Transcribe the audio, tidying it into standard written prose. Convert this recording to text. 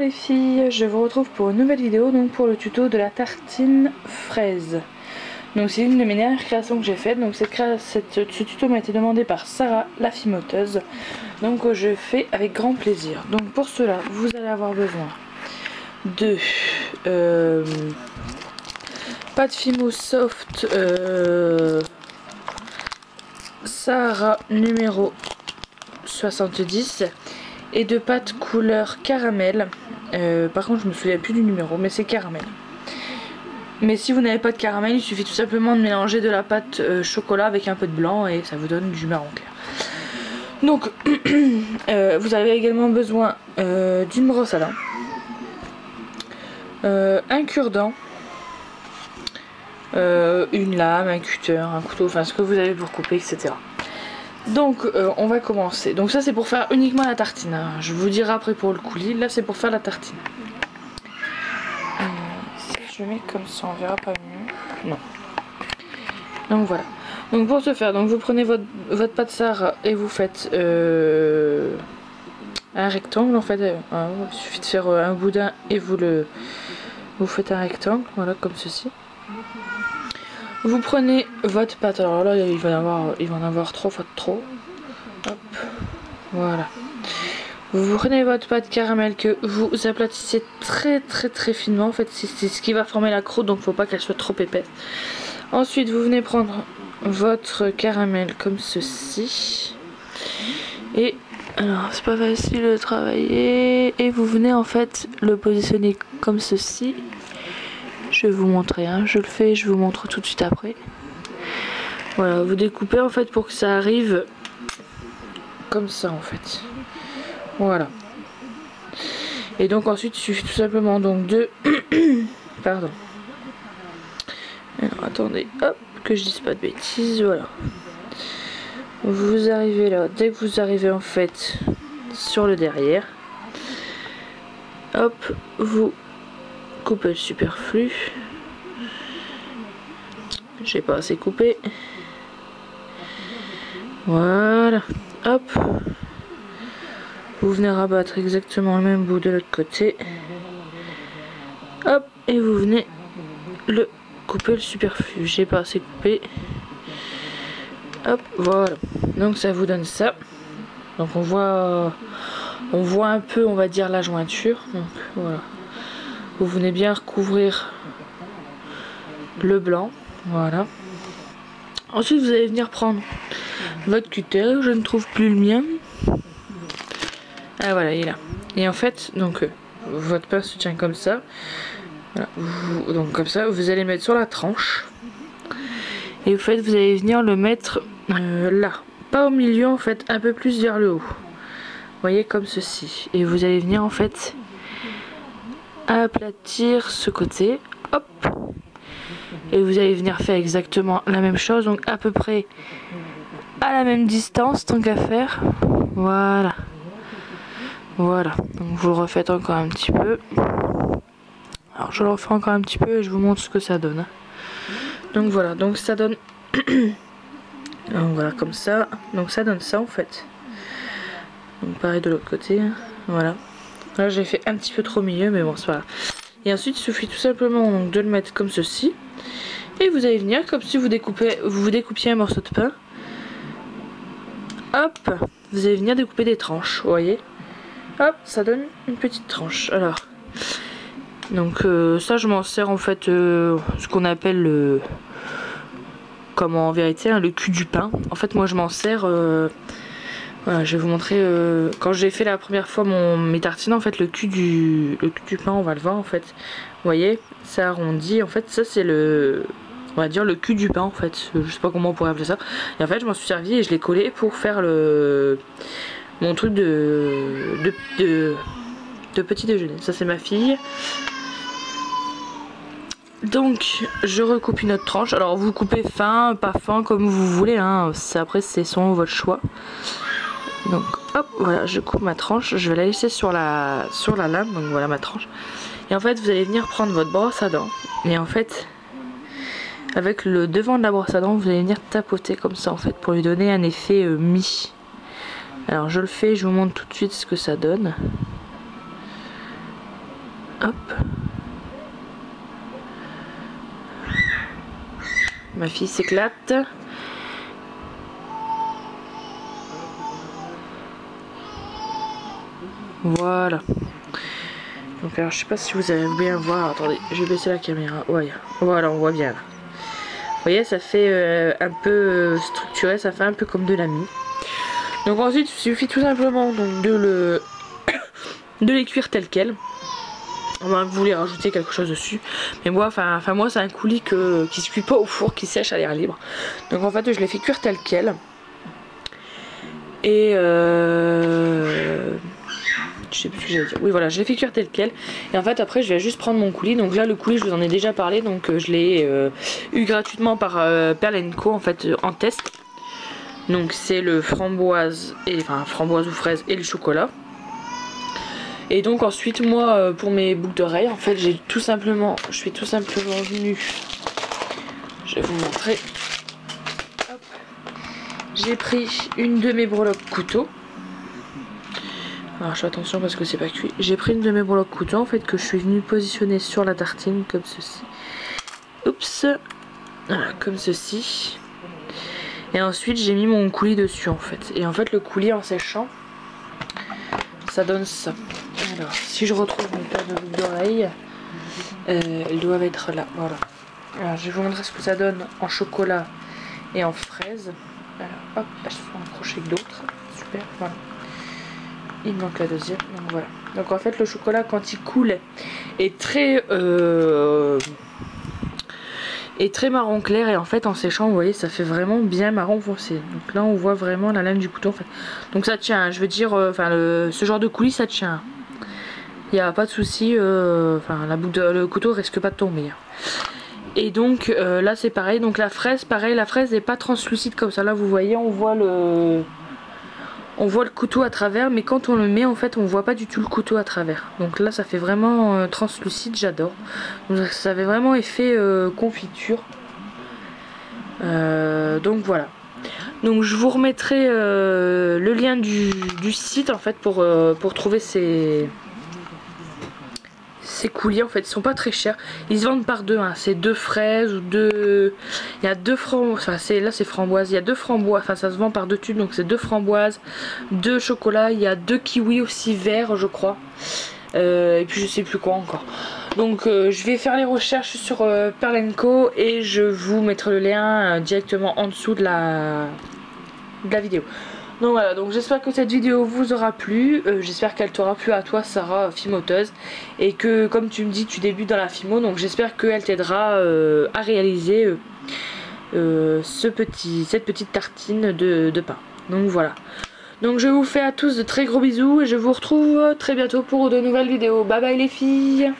Bonjour les filles, je vous retrouve pour une nouvelle vidéo, donc pour le tuto de la tartine fraise. Donc c'est une de mes dernières créations que j'ai faites. Donc ce tuto m'a été demandé par Sarah la Fimoteuse. Donc je fais avec grand plaisir. Donc pour cela, vous allez avoir besoin de pâte Fimo soft Sarah numéro 70. Et de pâte couleur caramel, par contre je me souviens plus du numéro, mais c'est caramel. Mais si vous n'avez pas de caramel, il suffit tout simplement de mélanger de la pâte chocolat avec un peu de blanc et ça vous donne du marron clair. Donc vous avez également besoin d'une brosse à dents, un cure-dent, une lame, un cutter, un couteau, enfin ce que vous avez pour couper, etc. Donc on va commencer. Donc ça c'est pour faire uniquement la tartine, hein. Je vous dirai après pour le coulis. Là c'est pour faire la tartine. Si je mets comme ça, on verra pas mieux. Non. Donc voilà. Donc pour ce faire, donc vous prenez votre pâte Sarah et vous faites un rectangle en fait. Il suffit de faire un boudin et vous faites un rectangle, voilà, comme ceci. Vous prenez votre pâte, alors là il va en avoir trois fois de trop. Hop, voilà. Vous prenez votre pâte caramel que vous aplatissez très finement. En fait, c'est ce qui va former la croûte, donc faut pas qu'elle soit trop épaisse. Ensuite, vous venez prendre votre caramel comme ceci. Et alors c'est pas facile de travailler. Et vous venez en fait le positionner comme ceci. Je vais vous montrer, hein. Je le fais, je vous montre tout de suite après. Voilà, vous découpez en fait pour que ça arrive comme ça en fait. Voilà. Et donc ensuite il suffit tout simplement donc de... Pardon. Alors attendez, hop, que je dise pas de bêtises, voilà. Vous arrivez là, dès que vous arrivez en fait sur le derrière, hop, vous... couper le superflu. J'ai pas assez coupé. Voilà. Hop. Vous venez rabattre exactement le même bout de l'autre côté. Hop. Et vous venez le couper le superflu. J'ai pas assez coupé. Hop. Voilà. Donc ça vous donne ça. Donc on voit un peu, on va dire, la jointure. Donc voilà. Vous venez bien recouvrir le blanc, voilà. Ensuite vous allez venir prendre votre cutter, je ne trouve plus le mien. Ah voilà, il est là. Et en fait, donc votre pince se tient comme ça. Voilà. Donc comme ça, vous allez mettre sur la tranche. Et en fait, vous allez venir le mettre là. Pas au milieu en fait, un peu plus vers le haut. Vous voyez, comme ceci. Et vous allez venir en fait... aplatir ce côté, hop, et vous allez venir faire exactement la même chose, donc à peu près à la même distance, tant qu'à faire, voilà, voilà, donc vous le refaites encore un petit peu, alors je le refais encore un petit peu et je vous montre ce que ça donne, donc voilà, donc ça donne, donc voilà, comme ça, donc ça donne ça en fait, donc pareil de l'autre côté, voilà. Là j'ai fait un petit peu trop milieu, mais bon c'est pas grave. Et ensuite il suffit tout simplement donc, de le mettre comme ceci. Et vous allez venir comme si vous découpiez un morceau de pain. Hop, vous allez venir découper des tranches, vous voyez. Hop, ça donne une petite tranche. Alors, donc ça je m'en sers en fait ce qu'on appelle le... comme en vérité hein, le cul du pain. En fait moi je m'en sers... Voilà, je vais vous montrer quand j'ai fait la première fois mes tartines en fait le cul du pain, on va le voir en fait. Vous voyez, ça arrondit en fait, ça c'est le, on va dire le cul du pain en fait. Je sais pas comment on pourrait appeler ça. Et en fait, je m'en suis servi et je l'ai collé pour faire le mon truc de petit déjeuner. Ça c'est ma fille. Donc je recoupe une autre tranche. Alors vous coupez fin, pas fin, comme vous voulez, hein. Après c'est selon votre choix. Donc hop, voilà, je coupe ma tranche, je vais la laisser sur la lame, donc voilà ma tranche. Et en fait vous allez venir prendre votre brosse à dents, et en fait avec le devant de la brosse à dents vous allez venir tapoter comme ça en fait pour lui donner un effet mi. Alors je le fais, je vous montre tout de suite ce que ça donne. Hop. Ma fille s'éclate. Voilà. Donc alors je sais pas si vous allez bien voir. Attendez, je vais baisser la caméra. Ouais. Voilà, on voit bien. Vous voyez, ça fait un peu structuré, ça fait un peu comme de la mie. Donc ensuite, il suffit tout simplement donc, de les cuire tel quel. Enfin, vous voulez rajouter quelque chose dessus, mais moi, moi c'est un coulis qui se cuit pas au four, qui sèche à l'air libre. Donc en fait, je les fais cuire tel quel. Et je sais plus ce que j'allais dire. Oui, voilà, je les fais cuire tel quel. Et en fait, après, je vais juste prendre mon coulis. Donc là, le coulis, je vous en ai déjà parlé. Donc je l'ai eu gratuitement par Perle & Co. en fait, en test. Donc c'est le framboise et framboise ou fraise et le chocolat. Et donc ensuite moi pour mes boucles d'oreilles en fait j'ai tout simplement, je suis tout simplement venue, je vais vous montrer, j'ai pris une de mes breloques couteau. Alors je fais attention parce que c'est pas cuit. J'ai pris une de mes breloques couteau en fait que je suis venue positionner sur la tartine comme ceci. Oups, voilà, comme ceci. Et ensuite j'ai mis mon coulis dessus en fait. Et en fait le coulis en séchant, ça donne ça. Alors si je retrouve mon paire de boucles d'oreilles, elles doivent être là. Voilà. Alors je vais vous montrer ce que ça donne en chocolat et en fraise. Alors hop, là, je peux accrocher d'autres. Super, voilà. Il manque la deuxième. Donc voilà. Donc en fait le chocolat quand il coule est très marron clair, et en fait en séchant vous voyez ça fait vraiment bien marron foncé. Donc là on voit vraiment la lame du couteau en fait. Donc ça tient, je veux dire ce genre de coulis ça tient, il n'y a pas de souci, le couteau risque pas de tomber. Et donc là c'est pareil, donc la fraise pareil, la fraise n'est pas translucide comme ça, là vous voyez on voit le couteau à travers, mais quand on le met en fait on voit pas du tout le couteau à travers. Donc là ça fait vraiment translucide, j'adore. Donc ça fait vraiment effet confiture. Donc voilà. Donc je vous remettrai le lien du site en fait pour trouver ces coulis en fait. Ils sont pas très chers. Ils se vendent par deux. Hein. C'est deux fraises ou deux. Il y a deux framboises. Enfin, là c'est framboise. Il y a deux framboises. Enfin, ça se vend par deux tubes. Donc c'est deux framboises, deux chocolats. Il y a deux kiwis aussi verts, je crois. Et puis je sais plus quoi encore. Donc je vais faire les recherches sur Perle & Co. Et je vous mettrai le lien directement en dessous de la vidéo. Donc voilà, donc j'espère que cette vidéo vous aura plu, j'espère qu'elle t'aura plu à toi Sarah Fimoteuse, et que comme tu me dis tu débutes dans la Fimo, donc j'espère qu'elle t'aidera à réaliser cette petite tartine de pain. Donc voilà, donc je vous fais à tous de très gros bisous et je vous retrouve très bientôt pour de nouvelles vidéos. Bye bye les filles.